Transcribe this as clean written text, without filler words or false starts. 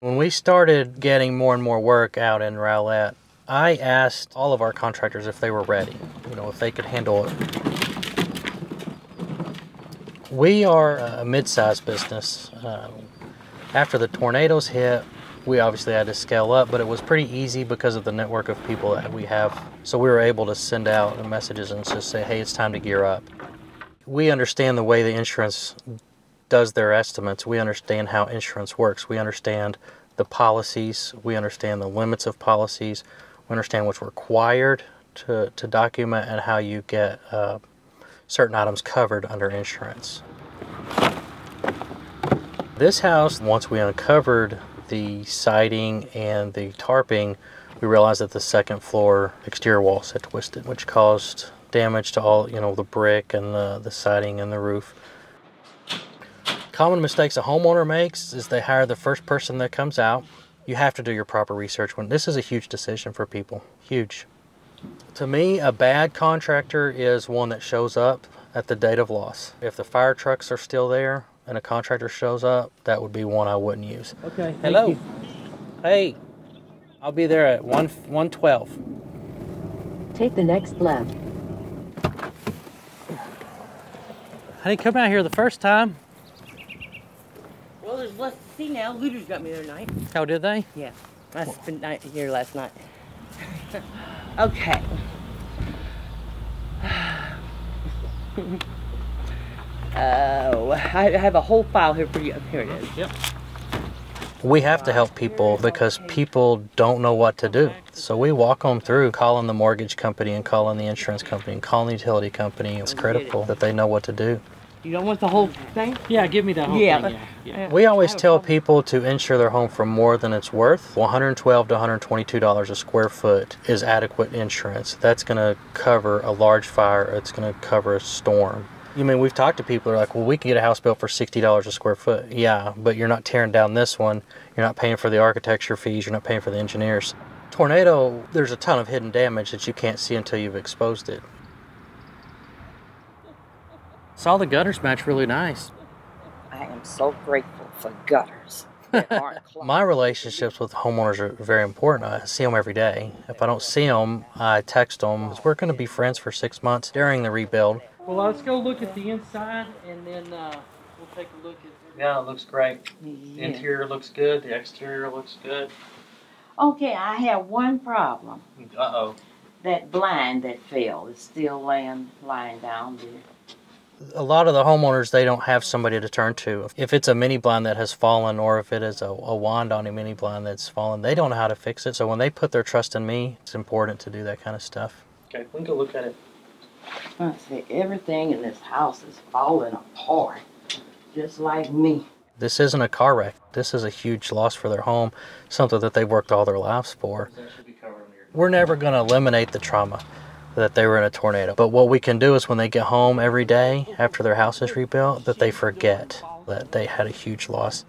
When we started getting more and more work out in Rowlett, I asked all of our contractors if they were ready, you know, if they could handle it. We are a mid-sized business. After the tornadoes hit, we obviously had to scale up, but it was pretty easy because of the network of people that we have. So we were able to send out messages and just say, hey, it's time to gear up. We understand the way the insurance does their estimates. We understand how insurance works. We understand the policies. We understand the limits of policies. We understand what's required to document and how you get certain items covered under insurance. This house, once we uncovered the siding and the tarping, we realized that the second floor exterior walls had twisted, which caused damage to all, you know, the brick and the siding and the roof. Common mistakes a homeowner makes is they hire the first person that comes out. You have to do your proper research. When this is a huge decision for people, huge. To me, a bad contractor is one that shows up at the date of loss. If the fire trucks are still there and a contractor shows up, that would be one I wouldn't use. Okay. Hello. Hey, I'll be there at 1:12. Take the next left. I didn't come out here the first time. Well, there's less to see now. Looters got me the other night. Oh, did they? Yeah. I spent night here last night. Okay. I have a whole file here for you. Here it is. Yep. We have to help people because people don't know what to do. So we walk them through calling the mortgage company and calling the insurance company and calling the utility company. It's critical that they know what to do. You don't want the whole thing? Yeah, give me the whole thing. Yeah. We always tell people to insure their home for more than it's worth. $112 to $122 a square foot is adequate insurance. That's going to cover a large fire. It's going to cover a storm. You mean, we've talked to people who are like, well, we can get a house built for $60 a square foot. Yeah, but you're not tearing down this one. You're not paying for the architecture fees. You're not paying for the engineers. Tornado, there's a ton of hidden damage that you can't see until you've exposed it. Saw the gutters match really nice. I am so grateful for gutters. My relationships with homeowners are very important. I see them every day. If I don't see them, I text them. We're going to be friends for 6 months during the rebuild. Well, let's go look at the inside, and then we'll take a look at... Yeah, it looks great. Yeah. The interior looks good. The exterior looks good. Okay, I have one problem. Uh-oh. That blind that fell is still lying down there. A lot of the homeowners, they don't have somebody to turn to. If it's a mini blind that has fallen, or if it is a wand on a mini blind that's fallen, they don't know how to fix it. So when they put their trust in me, it's important to do that kind of stuff. Okay, we can go look at it. I say everything in this house is falling apart, just like me. This isn't a car wreck. This is a huge loss for their home, something that they worked all their lives for. We're never going to eliminate the trauma that they were in a tornado. But what we can do is when they get home every day after their house is rebuilt, that they forget that they had a huge loss.